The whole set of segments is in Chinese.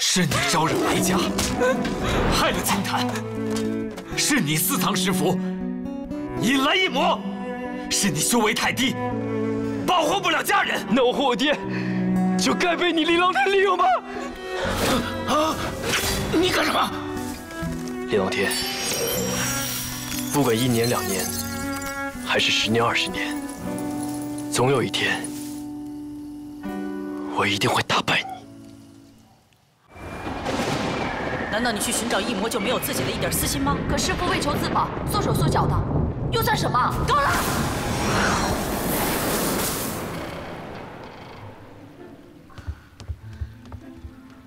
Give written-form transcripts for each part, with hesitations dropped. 是你招惹哀家，害了清谈；是你私藏石符，引来异魔；是你修为太低，保护不了家人。那我和我爹就该被你琳琅天利用吗？啊！你干什么？琳琅天，不管一年两年，还是10年20年，总有一天，我一定会打败你。 难道你去寻找异魔就没有自己的一点私心吗？可师父为求自保，缩手缩脚的，又算什么？够了！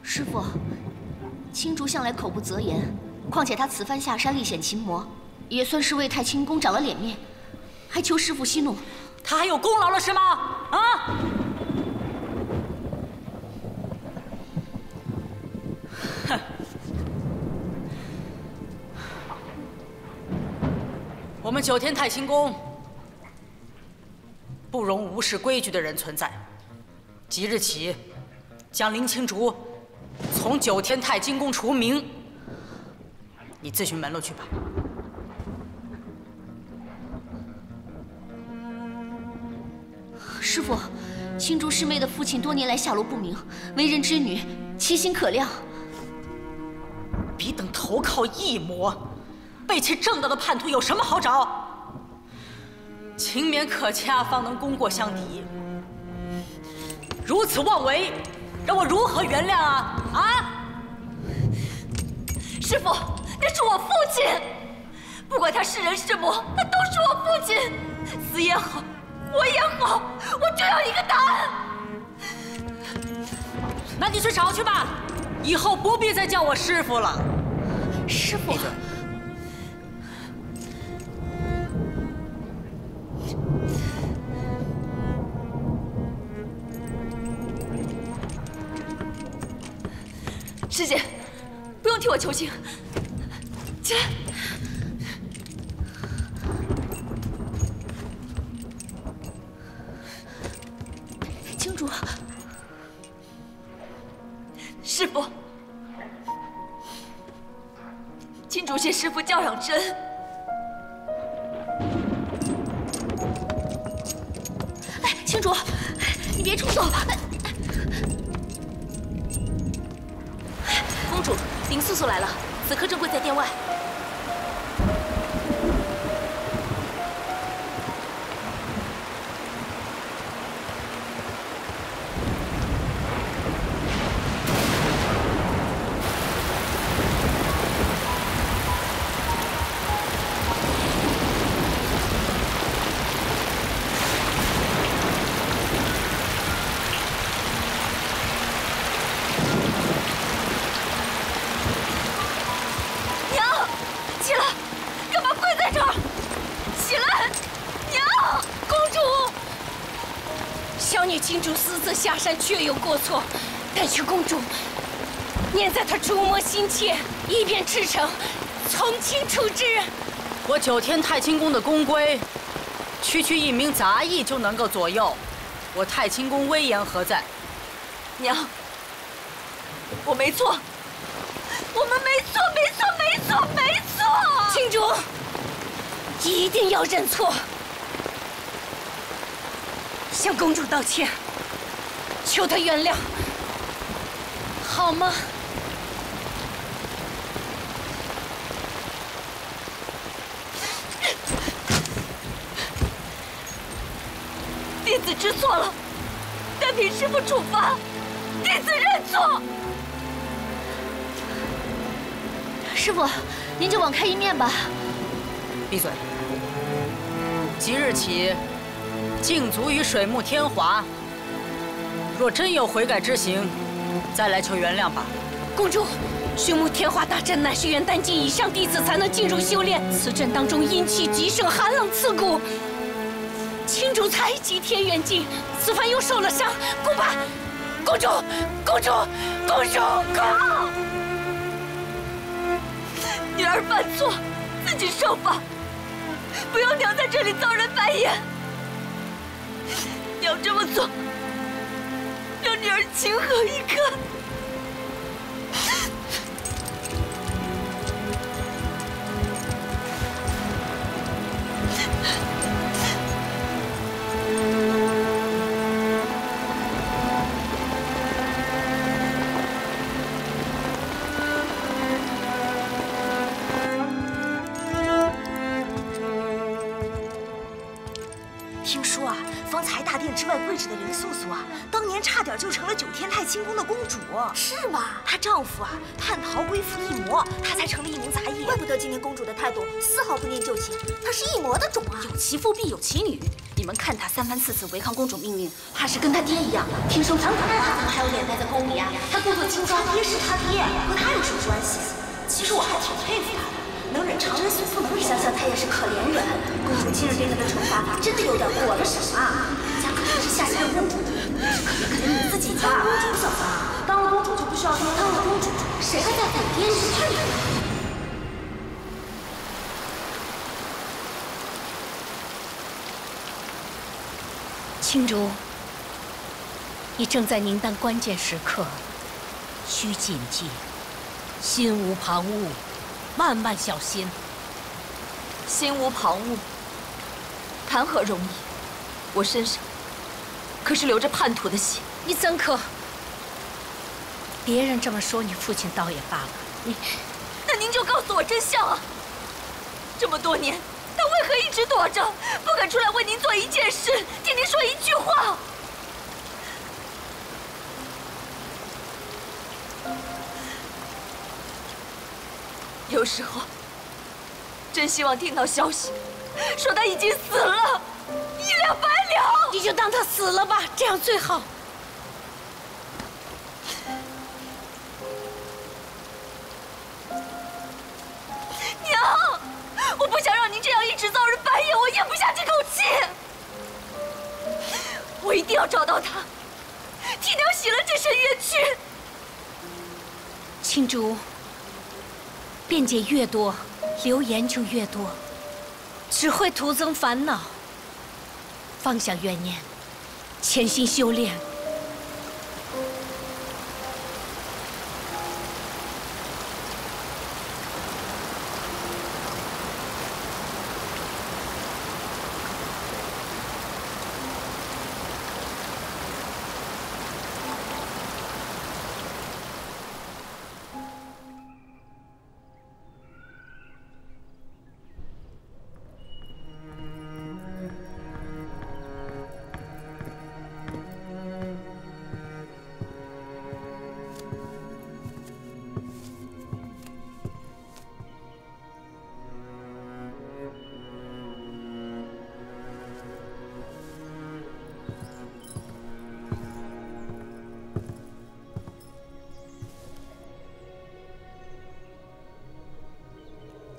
师父，青竹向来口不择言，况且他此番下山历险擒魔，也算是为太清宫长了脸面，还求师父息怒。他还有功劳了是吗？啊！ 我们九天太清宫不容无视规矩的人存在。即日起，将林青竹从九天太清宫除名。你自寻门路去吧。师父，青竹师妹的父亲多年来下落不明，为人之女，其心可量。彼等投靠异魔。 背弃正道的叛徒有什么好找？勤勉可掐，方能功过相抵。如此妄为，让我如何原谅啊？啊！师父，那是我父亲，不管他是人是魔，他都是我父亲。死也好，活也好，我就要一个答案。那你去找去吧，以后不必再叫我师父了。师父。 师姐，不用替我求情，起来。青竹，师父，青竹谢师父教养之恩。哎，青竹，你别冲动。 公主，林素素来了，此刻正跪在殿外。下山确有过错，但是公主念在她逐魔心切，一片赤诚，从轻处置。我九天太清宫的宫规，区一名杂役就能够左右，我太清宫威严何在？娘，我没错，我们没错！青竹，一定要认错，向公主道歉。 求他原谅，好吗？弟子知错了，但凭师父处罚，弟子认错。师父，您就网开一面吧。闭嘴！即日起，禁足于水木天华。 若真有悔改之行，再来求原谅吧。公主，水木天华大阵乃是元丹境以上弟子才能进入修炼，此阵当中阴气极盛，寒冷刺骨。青竹才及天元境，此番又受了伤，恐怕……公主！女儿犯错，自己受罚，不要娘在这里遭人白眼。娘这么做。 让女儿情何以堪？大殿之外跪着的林素素啊，当年差点就成了九天太清宫的公主，是吗？她丈夫啊，叛逃归附异魔，她才成了一名杂役。怪不得今天公主的态度丝毫不念旧情，她是异魔的种啊！有其父必有其女，你们看她三番四次违抗公主命令，怕是跟她爹一样，天生反骨。那她怎么还有脸待在宫里啊？她故作清高，爹是她爹，和她有什么关系？其实我还挺佩服她的。 能忍常人所不能忍，想想他也是可怜人。公主今日对他的惩罚真的有点过了什么？人家可是下嫁的公主，你是可怜可怜你自己吧。公主怎么了？当了公主就不需要当了公主，谁还在反边是罪人？ 青竹，你正在宁丹关键时刻，需谨记，心无旁骛。 万万小心，心无旁骛，谈何容易？我身上可是流着叛徒的血，你怎可？别人这么说你父亲倒也罢了，你……那您就告诉我真相啊！这么多年，他为何一直躲着，不肯出来为您做一件事，替您说一句话？有时候，真希望听到消息，说他已经死了，一了百了。你就当他死了吧，这样最好。娘，我不想让您这样一直遭人白眼，我咽不下这口气。我一定要找到他，替娘洗了这身冤屈。青竹。 辩解越多，流言就越多，只会徒增烦恼。放下怨念，潜心修炼。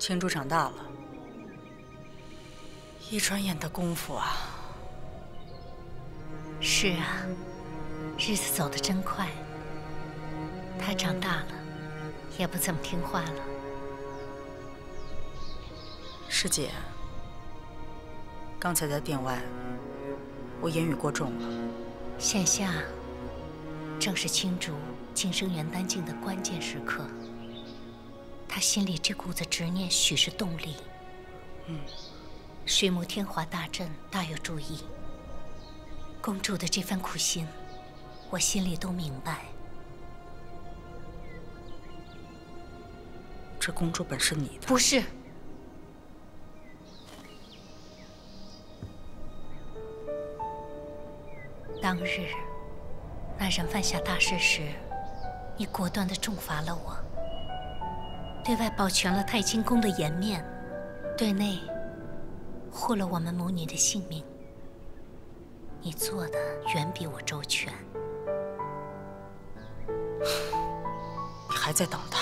青竹长大了，一转眼的功夫啊！是啊，日子走得真快。他长大了，也不怎么听话了。师姐，刚才在殿外，我言语过重了。现下正是青竹晋升元丹境的关键时刻。 他心里这股子执念，许是动力。水母天华大阵大有注意。公主的这番苦心，我心里都明白。这公主本是你的，不是？当日那人犯下大事时，你果断地重罚了我。 对外保全了太清宫的颜面，对内护了我们母女的性命。你做的远比我周全。你还在等他？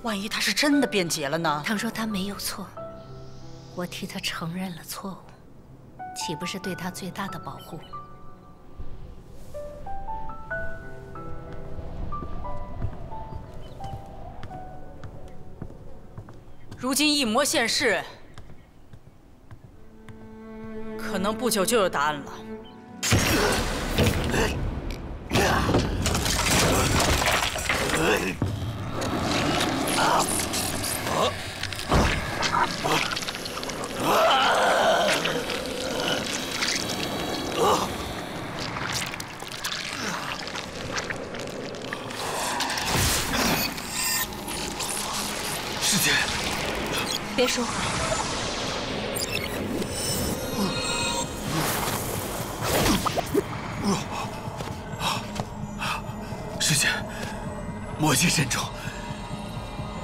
万一他是真的辩解了呢？倘若他没有错，我替他承认了错误，岂不是对他最大的保护？ 如今异魔现世，可能不久就有答案了。师姐。 别说话，师姐，魔界慎重，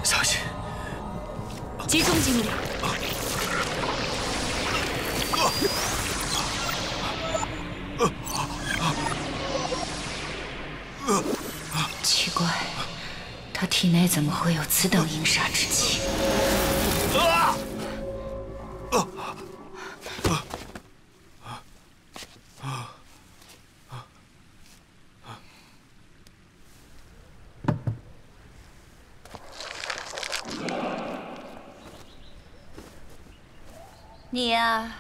小心！集中精力。奇怪，他体内怎么会有此等阴煞之气？ 你呀，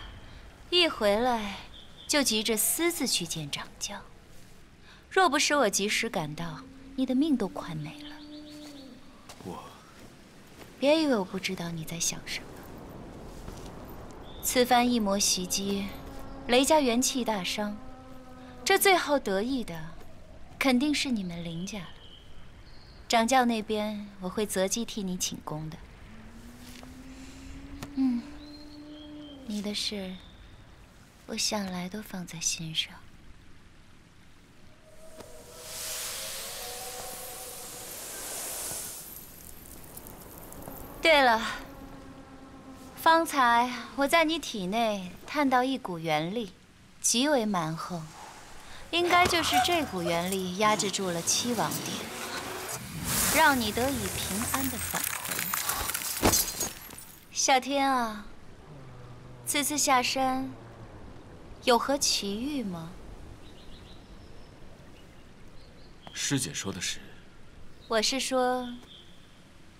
一回来就急着私自去见掌教，若不是我及时赶到，你的命都快没了。我，别以为我不知道你在想什么。此番一魔袭击，雷家元气大伤，这最后得益的，肯定是你们林家了。掌教那边我会择机替你请功的。嗯。 你的事，我向来都放在心上。对了，方才我在你体内探到一股元力，极为蛮横，应该就是这股元力压制住了七王殿，让你得以平安的返回。小天啊！ 此次下山，有何奇遇吗？师姐说的是，我是说，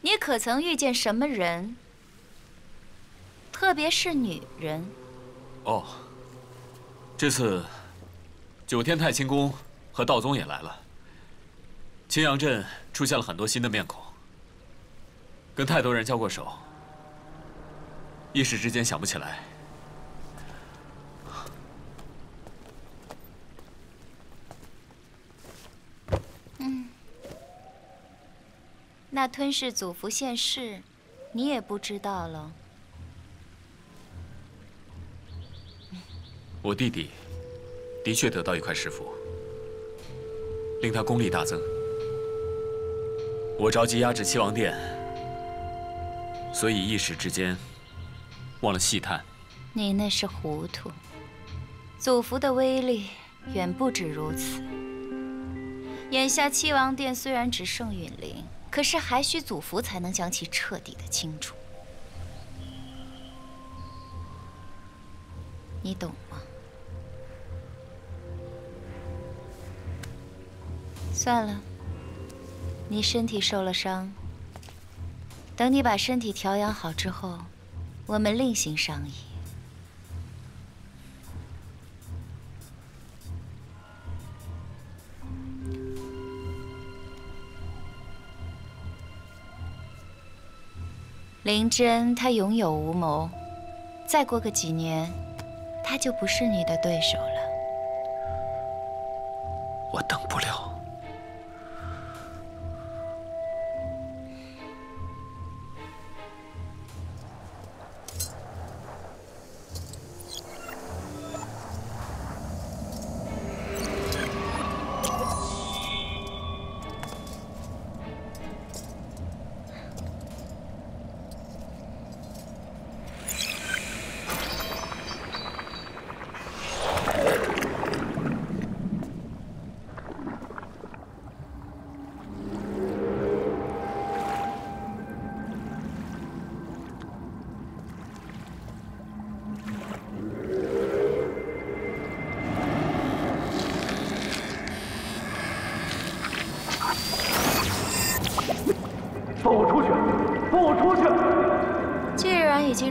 你可曾遇见什么人？特别是女人。哦，这次九天太清宫和道宗也来了，青阳镇出现了很多新的面孔，跟太多人交过手，一时之间想不起来。 那吞噬祖符现世，你也不知道了。我弟弟的确得到一块石符，令他功力大增。我着急压制七王殿，所以一时之间忘了细探。你那是糊涂，祖符的威力远不止如此。眼下七王殿虽然只剩陨灵。 可是还需祖符才能将其彻底的清除，你懂吗？算了，你身体受了伤，等你把身体调养好之后，我们另行商议。灵真，他拥有无谋，再过个几年，他就不是你的对手了。我等不了。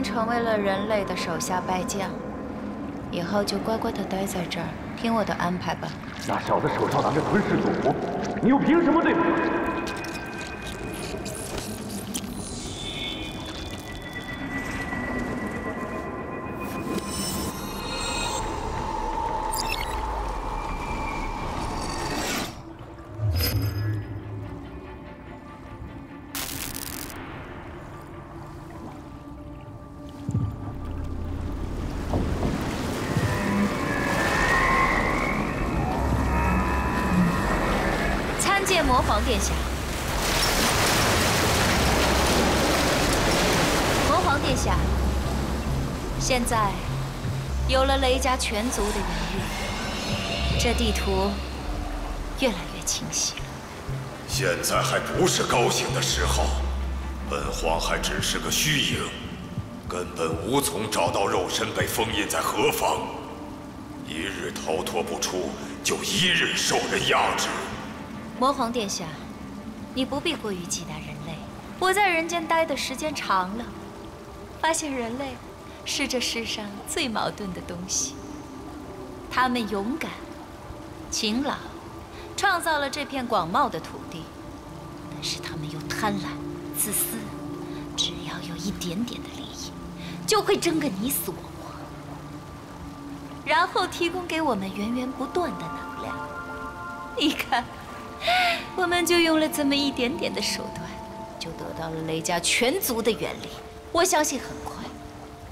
成为了人类的手下败将，以后就乖乖的待在这儿，听我的安排吧。那小子手上拿着吞噬祖符，你又凭什么对付？参见魔皇殿下。魔皇殿下，现在有了雷家全族的名誉，这地图越来越清晰了。现在还不是高兴的时候，本皇还只是个虚影，根本无从找到肉身被封印在何方。一日逃脱不出， 就一日受人压制。魔皇殿下，你不必过于挤压人类。我在人间待的时间长了，发现人类是这世上最矛盾的东西。他们勇敢、勤劳，创造了这片广袤的土地，但是他们又贪婪、自私，只要有一点点的利益，就会争个你死我。 然后提供给我们源源不断的能量，你看，我们就用了这么一点点的手段，就得到了雷家全族的原力。我相信很快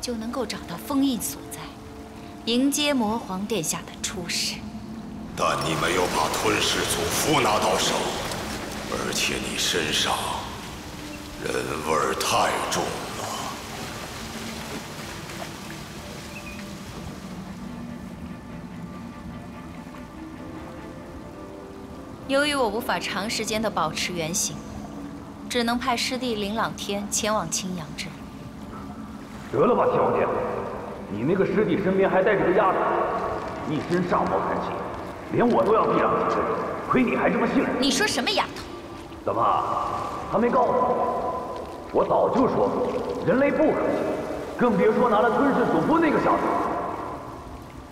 就能够找到封印所在，迎接魔皇殿下的出世。但你没有把吞噬祖符拿到手，而且你身上人味儿太重。 由于我无法长时间的保持原形，只能派师弟林朗天前往青阳镇。得了吧，小姐，你那个师弟身边还带着个丫头，一身煞魔寒气，连我都要避让几分，亏你还这么信任。你说什么丫头？怎么还没告诉我？我早就说过，人类不可信，更别说拿来吞噬祖父那个小子。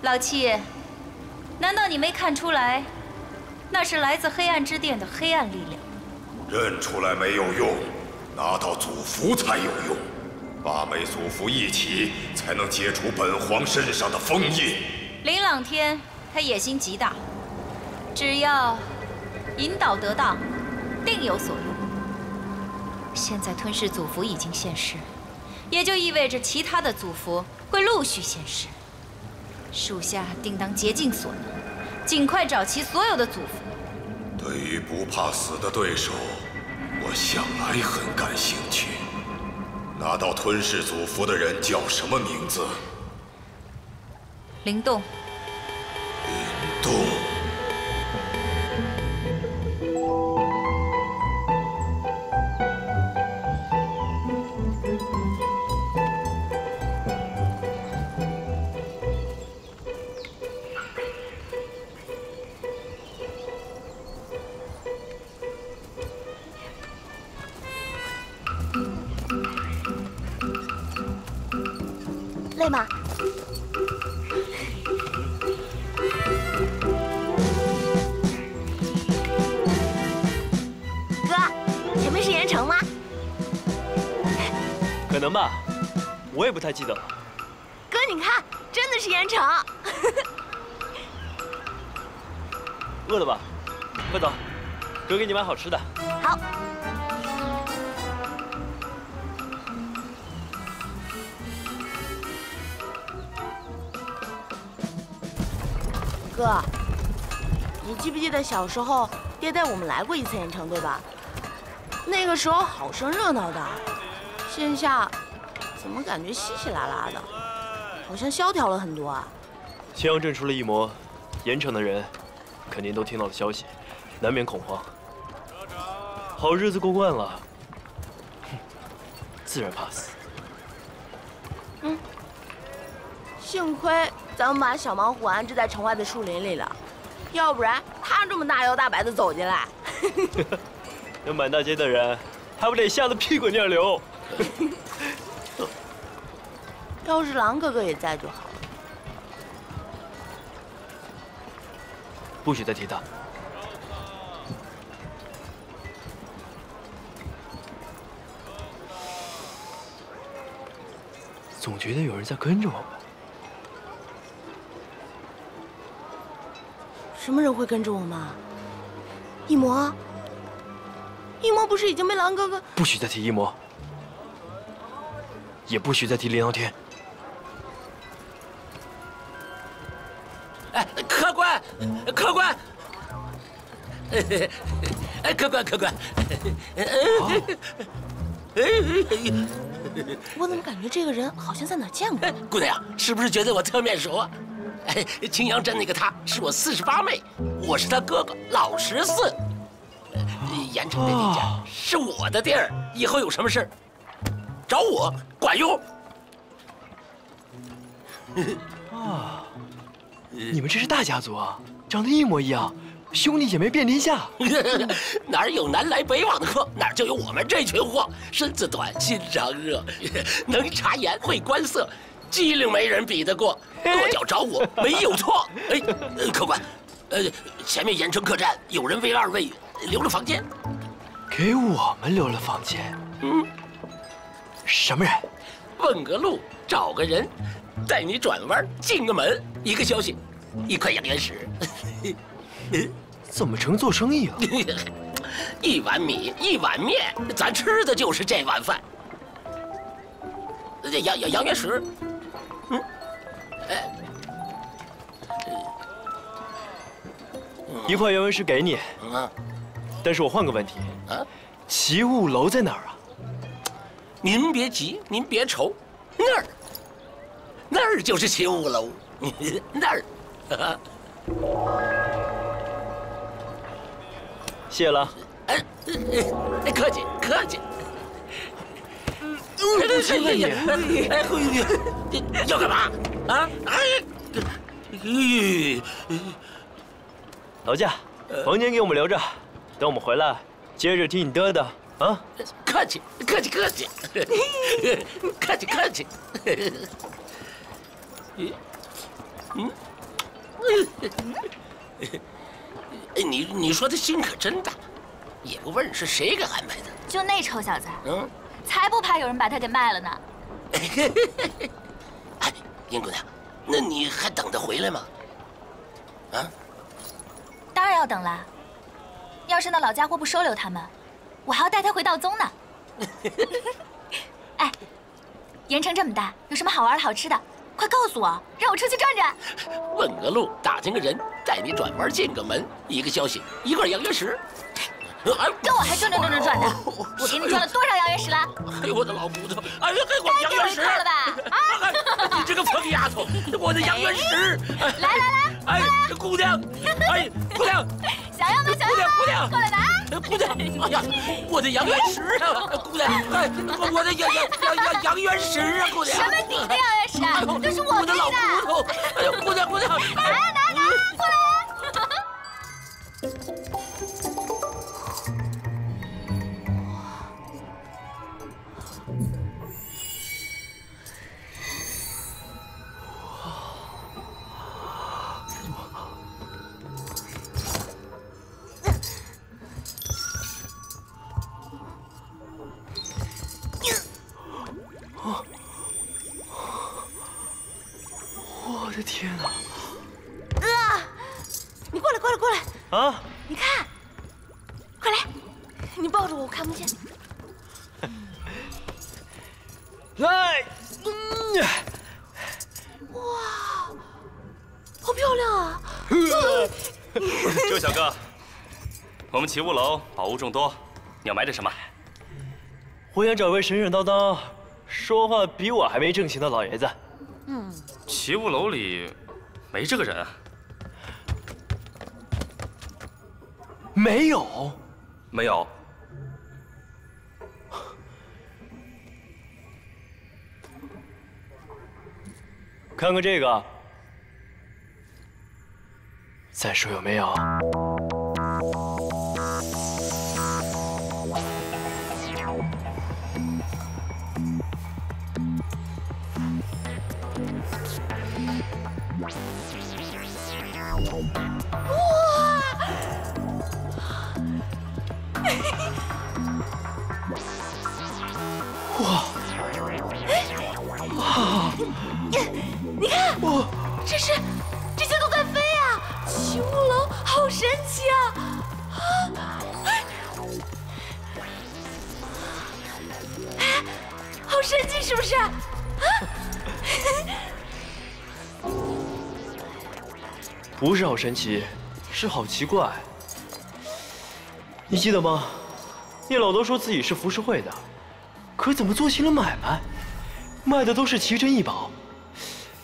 老七，难道你没看出来？ 那是来自黑暗之殿的黑暗力量。认出来没有用，拿到祖符才有用。八枚祖符一起，才能解除本皇身上的封印。林朗天他野心极大，只要引导得当，定有所用。现在吞噬祖符已经现世，也就意味着其他的祖符会陆续现世。属下定当竭尽所能。 尽快找齐所有的祖父。对于不怕死的对手，我向来很感兴趣。拿到吞噬祖符的人叫什么名字？灵动。灵动。 累吗？哥，前面是盐城吗？可能吧，我也不太记得了。哥，你看，真的是盐城。饿了吧？快走，哥给你买好吃的。好。 哥，你记不记得小时候爹带我们来过一次盐城，对吧？那个时候好生热闹的，现下怎么感觉稀稀拉拉的，好像萧条了很多啊。青阳镇出了异魔，盐城的人肯定都听到了消息，难免恐慌。好日子过惯了，自然怕死。嗯，幸亏 咱们把小盲虎安置在城外的树林里了，要不然他这么大摇大摆的走进来，那满大街的人，还不得吓得屁滚尿流？要是狼哥哥也在就好了。不许再提他。总觉得有人在跟着我们。 什么人会跟着我们？异魔，异魔不是已经被狼哥哥……不许再提异魔，也不许再提林傲天。哎，客官，客官，客官，客官。我怎么感觉这个人好像在哪见过？姑娘，是不是觉得我特面熟啊？哎，青阳镇那个他是我48妹，我是他哥哥，老14。盐城这地界是我的地儿，以后有什么事儿找我，管用。啊，你们这是大家族啊，长得一模一样。 兄弟姐妹遍天下，哪有南来北往的客，哪就有我们这群货。身子短，心肠热，能察言，会观色，机灵没人比得过。跺脚找我没有错。哎，客官，前面盐城客栈有人为2位留了房间，给我们留了房间。嗯，什么人？问个路，找个人，带你转弯，进个门，一个消息，1块洋盐石。 怎么成做生意啊？一碗米，1碗面，咱吃的就是这碗饭。洋盐石，嗯，哎，1块洋盐石给你。啊，但是我换个问题啊，齐物楼在哪儿啊？您别急，您别愁，那儿就是齐物楼，那儿。啊 谢了，哎，客气客气。不是你，哎，要干嘛啊？哎，劳驾，房间给我们留着，等我们回来接着听你嘚嘚啊。客气客气客气，客气客气。嗯。 你说他心可真大，也不问是谁给安排的。就那臭小子，嗯，才不怕有人把他给卖了呢。哎，英姑娘，那你还等他回来吗？啊？当然要等啦。要是那老家伙不收留他们，我还要带他回道宗呢。哎，盐城这么大，有什么好玩的好吃的？ 快告诉我，让我出去转转。问个路，打听个人，带你转弯，进个门，一个消息，1块洋盐石。跟我还转呢？我给你转了多少洋盐石了？哎呦我的老骨头！哎呦，给我洋盐石了吧？啊！你这个疯丫头，我的洋盐石！来！哎，姑娘，哎，姑娘，想要吗？想要吗？姑娘，过来拿！姑娘，哎呀，我的洋盐石啊！姑娘，哎，我的洋盐石啊！姑娘，什么你的洋盐石啊？这是我的老骨头！哎呦，姑娘，拿，过来！ 天哪！啊！你过来！啊！你看，快来！你抱着我，我看不见。来！哇，好漂亮啊！周小哥，我们齐物楼宝物众多，你要买点什么？我想找位神神叨叨、说话比我还没正形的老爷子。嗯。 齐物楼里没这个人，没有，看看这个，再说有没有？哇！你看，这些都在飞啊！齐物楼好神奇啊！哎，好神奇，是不是？啊！ 不是好神奇，是好奇怪。你记得吗？叶老都说自己是浮世绘的，可怎么做起了买卖，卖的都是奇珍异宝，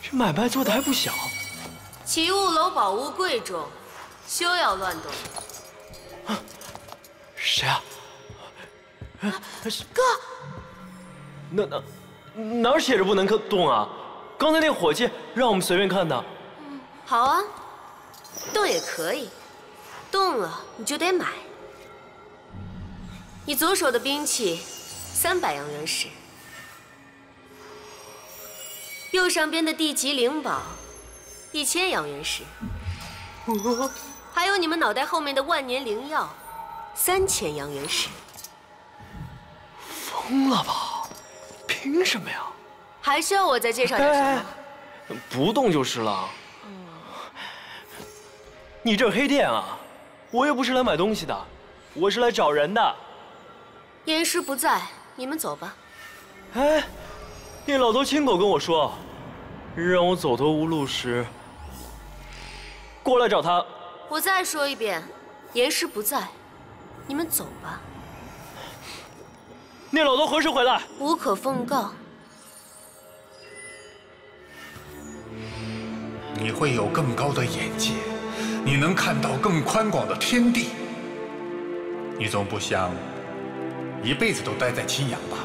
这买卖做的还不小。奇物楼宝物贵重，休要乱动。啊，谁啊？哥，哪儿写着不能动啊？刚才那伙计让我们随便看的。嗯，好啊，动也可以，动了你就得买。 你左手的兵器300洋原石，右上边的地级灵宝1000洋原石，还有你们脑袋后面的万年灵药3000洋原石。疯了吧？凭什么呀？还需要我再介绍点什么？哎，不动就是了。你这是黑店啊！我又不是来买东西的，我是来找人的。 严师不在，你们走吧。哎，那老头亲口跟我说，让我走投无路时过来找他。我再说一遍，严师不在，你们走吧。那老头何时回来？无可奉告。你会有更高的眼界，你能看到更宽广的天地。你总不想 一辈子都待在青阳吧，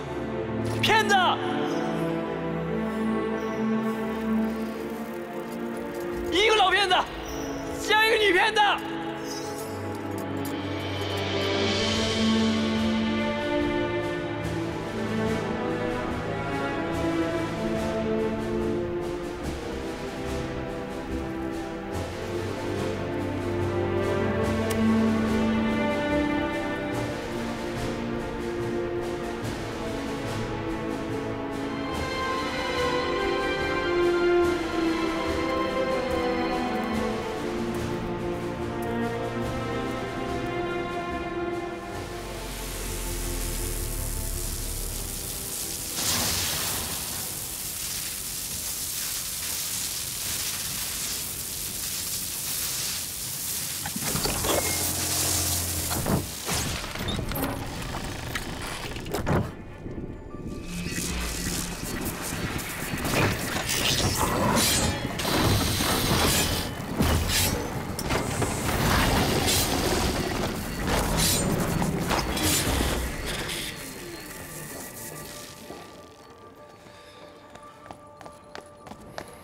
骗子！一个老骗子，加一个女骗子。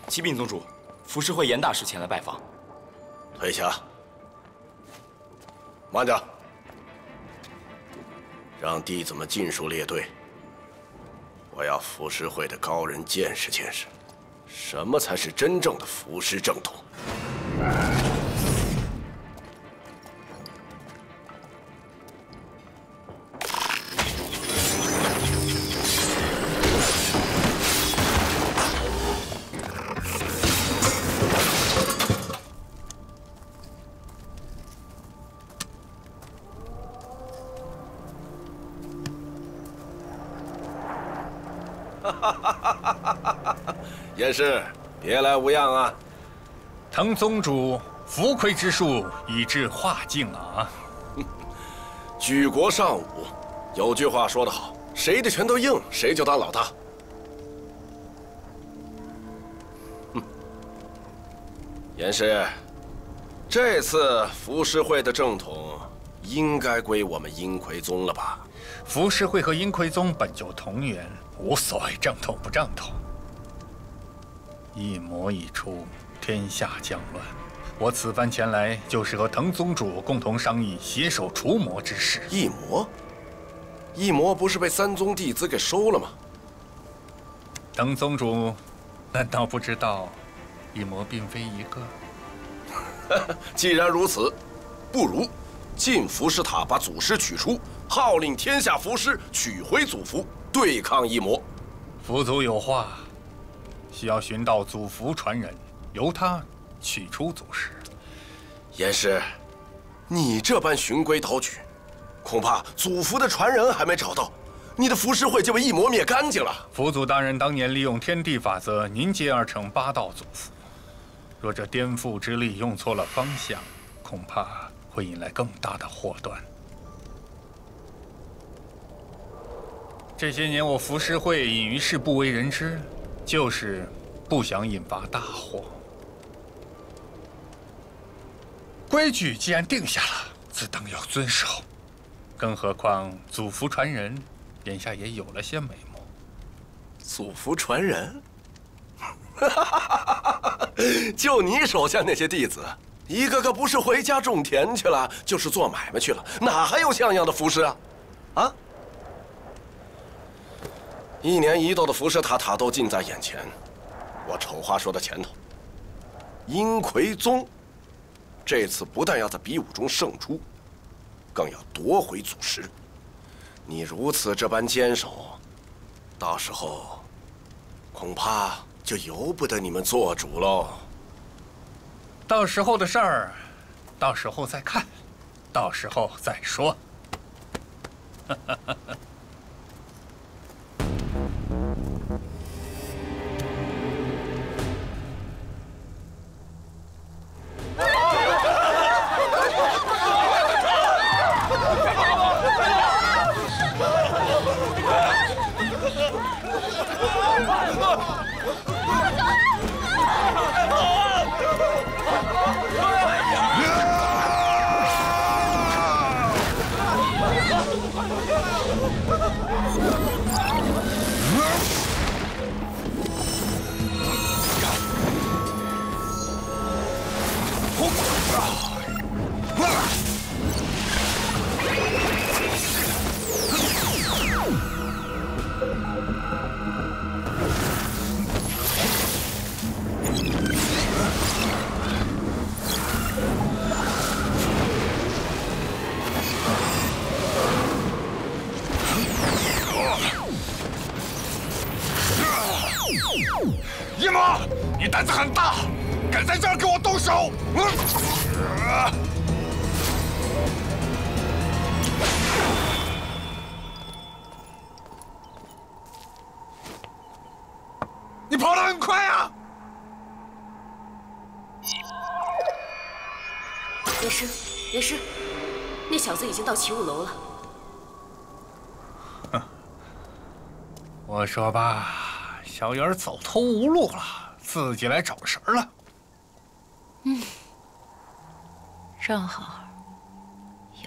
启禀宗主，浮世绘严大师前来拜访。退下，慢着，让弟子们尽数列队。我要浮世绘的高人见识见识，什么才是真正的浮世正统。严师，别来无恙啊！滕宗主浮亏之术已至化境了啊！举国尚武，有句话说得好：谁的拳头硬，谁就当老大。严师，这次浮世绘的正统应该归我们阴魁宗了吧？浮世绘和阴魁宗本就同源，无所谓正统不正统。 一魔一出，天下将乱。我此番前来，就是和滕宗主共同商议，携手除魔之事。一魔，一魔不是被三宗弟子给收了吗？滕宗主，难道不知道，一魔并非一个？既然如此，不如进浮石塔，把祖师取出，号令天下浮师取回祖符，对抗一魔。佛祖有话。 需要寻到祖符传人，由他取出祖师。严师，你这般循规蹈矩，恐怕祖符的传人还没找到，你的浮世绘就被一魔灭干净了。佛祖大人当年利用天地法则凝结而成8道祖符，若这颠覆之力用错了方向，恐怕会引来更大的祸端。这些年我浮世绘隐于世不为人知，就是不想引发大祸。规矩既然定下了，自当要遵守。更何况祖符传人，眼下也有了些眉目。祖符传人，就你手下那些弟子。 一个个不是回家种田去了，就是做买卖去了，哪还有像样的服饰啊？啊！一年一度的服饰塔都近在眼前，我丑话说到前头，阴魁宗这次不但要在比武中胜出，更要夺回祖石。你如此这般坚守，到时候恐怕就由不得你们做主喽。 到时候的事儿，到时候再看，到时候再说。夜魔，你胆子很大，敢在这儿给我动手！你跑得很快啊！严师，那小子已经到齐物楼了。哼，我说吧。 小鱼儿走投无路了，自己来找食儿了。嗯，正好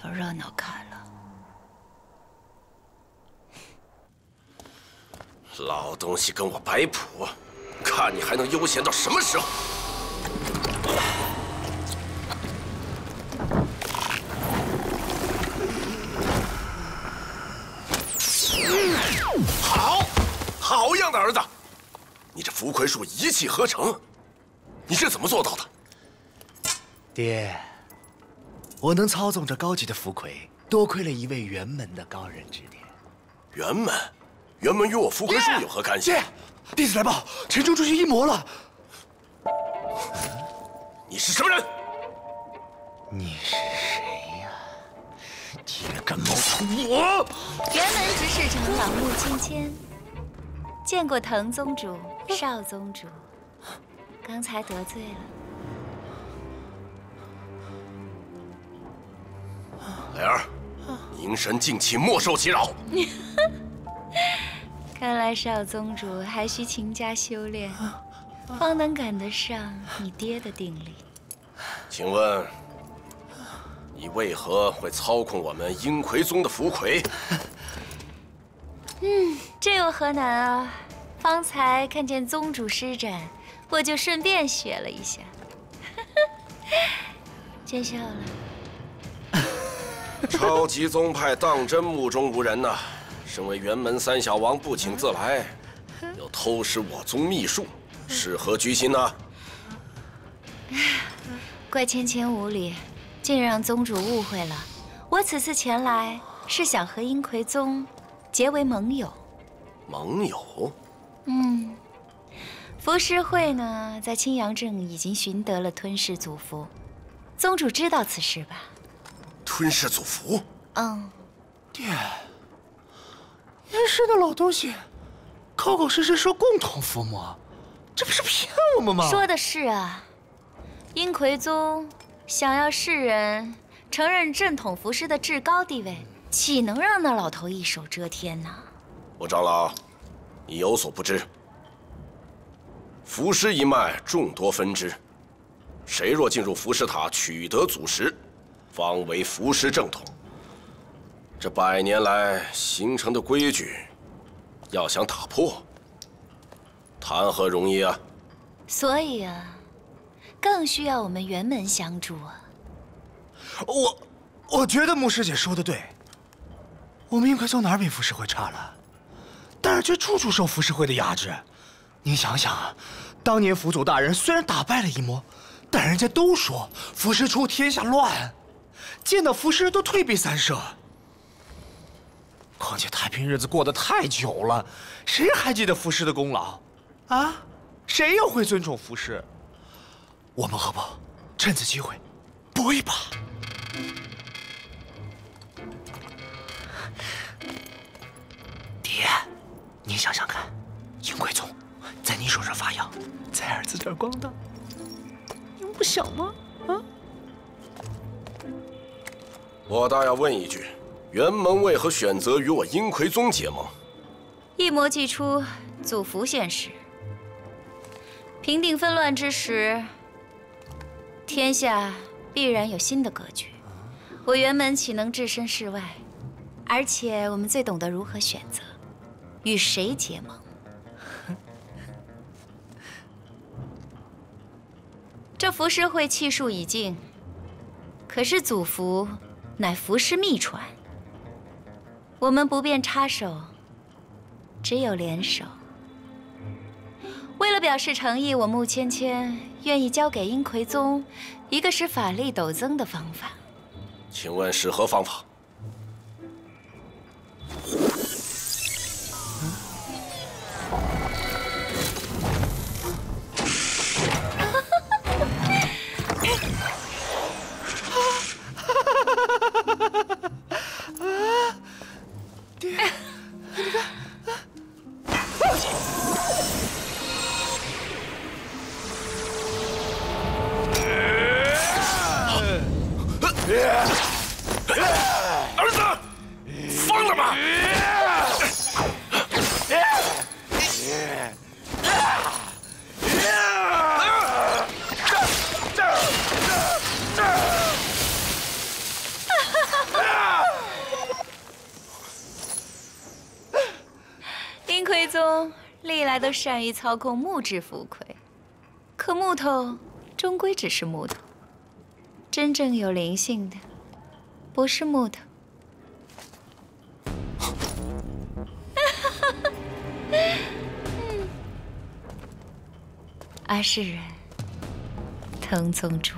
有热闹看了。老东西跟我摆谱，看你还能悠闲到什么时候！ 好样的儿子，你这浮葵术一气呵成，你是怎么做到的？爹，我能操纵这高级的浮葵，多亏了一位辕门的高人指点。辕门，辕门与我浮葵术有何干系？爹，弟子来报，陈冲出去一魔了。你是什么人？你是谁呀？竟然敢冒充我！辕门执事长老穆青谦。 见过滕宗主、少宗主，刚才得罪了。磊儿，凝神静气，莫受其扰。看来少宗主还需勤加修炼，方能赶得上你爹的定力。请问，你为何会操控我们阴魁宗的浮葵？ 嗯，这有何难啊？方才看见宗主施展，我就顺便学了一下，见笑了。超级宗派当真目中无人呐！身为辕门三小王，不请自来，又偷师我宗秘术，是何居心呢？怪芊芊无礼，竟让宗主误会了。我此次前来是想和阴魁宗。 结为盟友，盟友。嗯，浮世绘呢，在青阳镇已经寻得了吞噬祖符，宗主知道此事吧？吞噬祖符？嗯。爹，阴师的老东西，口口声声说共同伏魔，这不是骗我们吗？说的是啊，阴魁宗想要世人承认正统浮师的至高地位。 岂能让那老头一手遮天呢？我长老，你有所不知，伏尸一脉众多分支，谁若进入伏尸塔取得祖石，方为伏尸正统。这100年来形成的规矩，要想打破，谈何容易啊！所以啊，更需要我们辕门相助啊！我觉得穆师姐说的对，我们应该从哪儿比浮世会差了？但是却处处受浮世会的压制。您想想啊，当年府主大人虽然打败了一魔，但人家都说浮世出天下乱，见到浮世都退避三舍。况且太平日子过得太久了，谁还记得浮世的功劳？啊，谁又会尊重浮世？我们何不趁此机会搏一把？ 爹，您想想看，银葵丛在你手上发芽，在儿子这儿光大，你们不想吗？啊！我倒要问一句，辕门为何选择与我阴葵宗结盟？一魔祭出祖符现世，平定纷乱之时，天下必然有新的格局。我辕门岂能置身事外？ 而且我们最懂得如何选择，与谁结盟。这浮尸会气数已尽，可是祖符乃浮尸秘传，我们不便插手，只有联手。为了表示诚意，我穆芊芊愿意教给阴葵宗一个使法力陡增的方法。请问是何方法？ 爹，你看，儿子，疯了吗？阴葵宗历来都善于操控木质符魁，可木头终归只是木头，真正有灵性的不是木头。阿世人，藤宗主。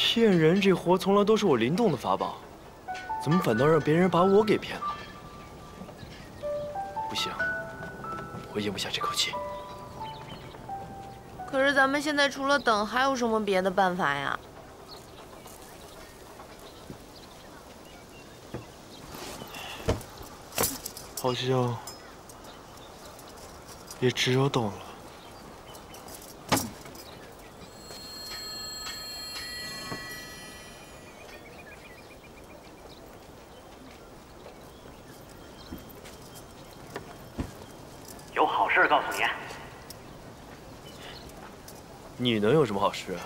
骗人这活从来都是我林动的法宝，怎么反倒让别人把我给骗了？不行，我咽不下这口气。可是咱们现在除了等，还有什么别的办法呀？好像也只有等了。 你能有什么好事啊？